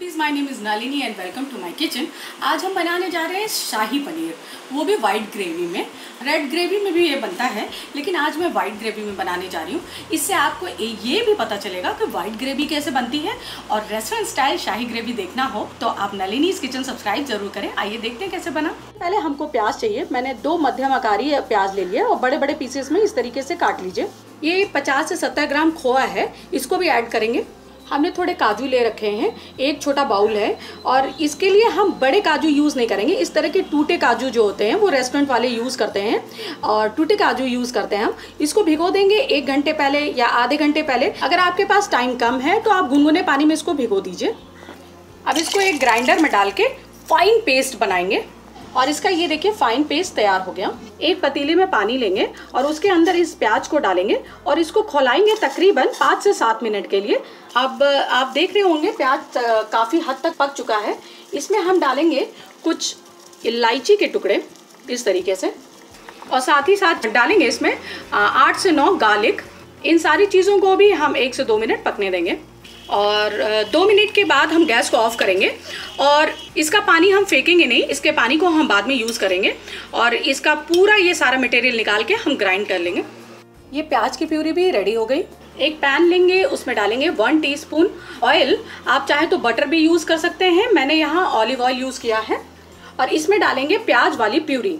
Please my name is Nalini and welcome to my kitchen. आज हम बनाने जा रहे हैं शाही पनीर, वो भी वाइट ग्रेवी में। रेड ग्रेवी में भी ये बनता है, लेकिन आज मैं वाइट ग्रेवी में बनाने जा रही हूँ। इससे आपको ये भी पता चलेगा कि वाइट ग्रेवी कैसे बनती है। और रेस्टोरेंट स्टाइल शाही ग्रेवी देखना हो तो आप नलिनीज़ किचन सब्सक्राइब जरूर करें। आइए देखते हैं कैसे बना। पहले हमको प्याज चाहिए। मैंने दो मध्यम आकारी प्याज ले लिया और बड़े बड़े पीसेस में इस तरीके से काट लीजिए। ये 50 से 70 ग्राम खोआ है, इसको भी ऐड करेंगे। हमने थोड़े काजू ले रखे हैं, एक छोटा बाउल है। और इसके लिए हम बड़े काजू यूज़ नहीं करेंगे। इस तरह के टूटे काजू जो होते हैं वो रेस्टोरेंट वाले यूज़ करते हैं, और टूटे काजू यूज़ करते हैं हम। इसको भिगो देंगे 1 घंटे पहले या आधे घंटे पहले। अगर आपके पास टाइम कम है तो आप गुनगुने पानी में इसको भिगो दीजिए। अब इसको एक ग्राइंडर में डाल के फाइन पेस्ट बनाएंगे। और इसका ये देखिए फाइन पेस्ट तैयार हो गया। एक पतीले में पानी लेंगे और उसके अंदर इस प्याज को डालेंगे और इसको खौलाएंगे तकरीबन 5 से 7 मिनट के लिए। अब आप देख रहे होंगे प्याज काफ़ी हद तक पक चुका है। इसमें हम डालेंगे कुछ इलायची के टुकड़े इस तरीके से, और साथ ही साथ डालेंगे इसमें 8 से 9 गार्लिक। इन सारी चीज़ों को भी हम 1 से 2 मिनट पकने देंगे। और 2 मिनट के बाद हम गैस को ऑफ करेंगे। और इसका पानी हम फेंकेंगे नहीं, इसके पानी को हम बाद में यूज़ करेंगे। और इसका पूरा ये सारा मटेरियल निकाल के हम ग्राइंड कर लेंगे। ये प्याज की प्यूरी भी रेडी हो गई। एक पैन लेंगे, उसमें डालेंगे 1 टीस्पून ऑयल। आप चाहे तो बटर भी यूज़ कर सकते हैं, मैंने यहाँ ऑलिव ऑयल यूज़ किया है। और इसमें डालेंगे प्याज वाली प्यूरी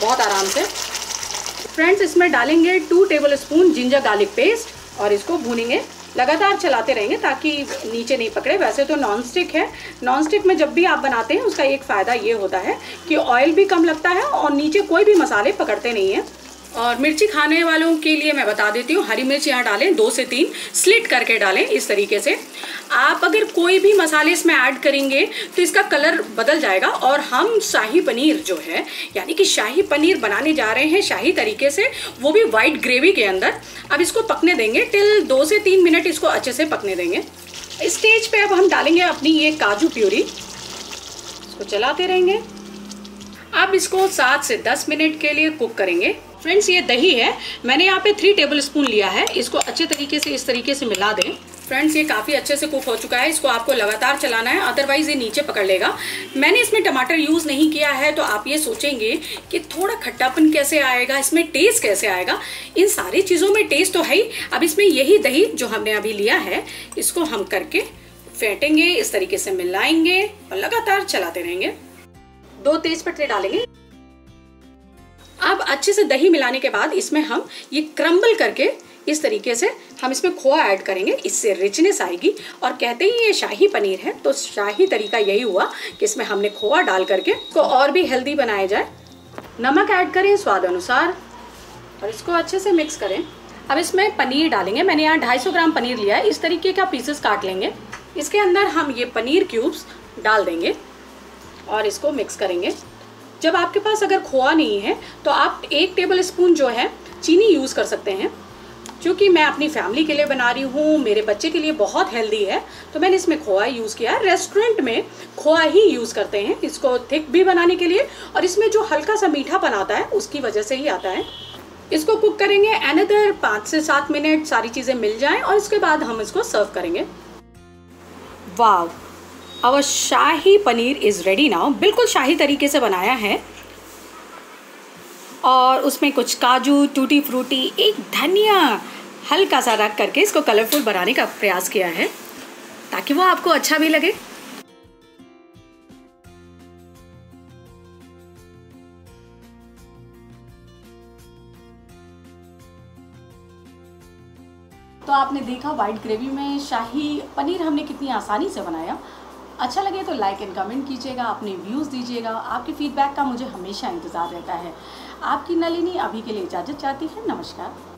बहुत आराम से। फ्रेंड्स, इसमें डालेंगे 2 tablespoon ginger garlic paste और इसको भूनेंगे। लगातार चलाते रहेंगे ताकि नीचे नहीं पकड़े। वैसे तो नॉनस्टिक है, नॉनस्टिक में जब भी आप बनाते हैं उसका एक फ़ायदा ये होता है कि ऑयल भी कम लगता है और नीचे कोई भी मसाले पकड़ते नहीं हैं। और मिर्ची खाने वालों के लिए मैं बता देती हूँ, हरी मिर्च यहाँ डालें 2 से 3 स्लिट करके डालें इस तरीके से। आप अगर कोई भी मसाले इसमें ऐड करेंगे तो इसका कलर बदल जाएगा। और हम शाही पनीर जो है, यानी कि शाही पनीर बनाने जा रहे हैं शाही तरीके से, वो भी वाइट ग्रेवी के अंदर। अब इसको पकने देंगे टिल 2 से 3 मिनट, इसको अच्छे से पकने देंगे। इस स्टेज पर अब हम डालेंगे अपनी ये काजू प्यूरी, इसको चलाते रहेंगे। अब इसको 7 से 10 मिनट के लिए कुक करेंगे। फ्रेंड्स, ये दही है, मैंने यहाँ पे 3 टेबल स्पून लिया है। इसको अच्छे तरीके से इस तरीके से मिला दें। फ्रेंड्स, ये काफ़ी अच्छे से कुक हो चुका है। इसको आपको लगातार चलाना है, अदरवाइज़ ये नीचे पकड़ लेगा। मैंने इसमें टमाटर यूज़ नहीं किया है, तो आप ये सोचेंगे कि थोड़ा खट्टापन कैसे आएगा, इसमें टेस्ट कैसे आएगा। इन सारी चीज़ों में टेस्ट तो है ही। अब इसमें यही दही जो हमने अभी लिया है, इसको हम करके फेंटेंगे, इस तरीके से मिलाएंगे और लगातार चलाते रहेंगे। 2 तेज पत्ते डालेंगे। अब अच्छे से दही मिलाने के बाद इसमें हम ये क्रम्बल करके इस तरीके से हम इसमें खोआ ऐड करेंगे। इससे रिचनेस आएगी। और कहते ही ये शाही पनीर है, तो शाही तरीका यही हुआ कि इसमें हमने खोआ डाल करके इसको और भी हेल्दी बनाया जाए। नमक ऐड करें स्वाद अनुसार और इसको अच्छे से मिक्स करें। अब इसमें पनीर डालेंगे। मैंने यहाँ 250 ग्राम पनीर लिया है, इस तरीके का पीसेस काट लेंगे। इसके अंदर हम ये पनीर क्यूब्स डाल देंगे और इसको मिक्स करेंगे। जब आपके पास अगर खोआ नहीं है तो आप 1 टेबल स्पून जो है चीनी यूज़ कर सकते हैं। क्योंकि मैं अपनी फैमिली के लिए बना रही हूँ, मेरे बच्चे के लिए बहुत हेल्दी है, तो मैंने इसमें खोआ यूज़ किया है। रेस्टोरेंट में खोआ ही यूज़ करते हैं, इसको थिक भी बनाने के लिए, और इसमें जो हल्का सा मीठापन आता है उसकी वजह से ही आता है। इसको कुक करेंगे अनदर 5 से 7 मिनट, सारी चीज़ें मिल जाएँ, और इसके बाद हम इसको सर्व करेंगे। Wow, our shahi paneer is ready now. बिल्कुल शाही तरीके से बनाया है। और उसमें कुछ काजू, टूटी फ्रूटी, एक धनिया हल्का सा रख करके इसको कलरफुल बनाने का प्रयास किया है ताकि वो आपको अच्छा भी लगे। तो आपने देखा वाइट ग्रेवी में शाही पनीर हमने कितनी आसानी से बनाया। अच्छा लगे तो लाइक एंड कमेंट कीजिएगा, अपने व्यूज़ दीजिएगा। आपके फीडबैक का मुझे हमेशा इंतज़ार रहता है। आपकी नलिनी अभी के लिए इजाज़त चाहती है। नमस्कार।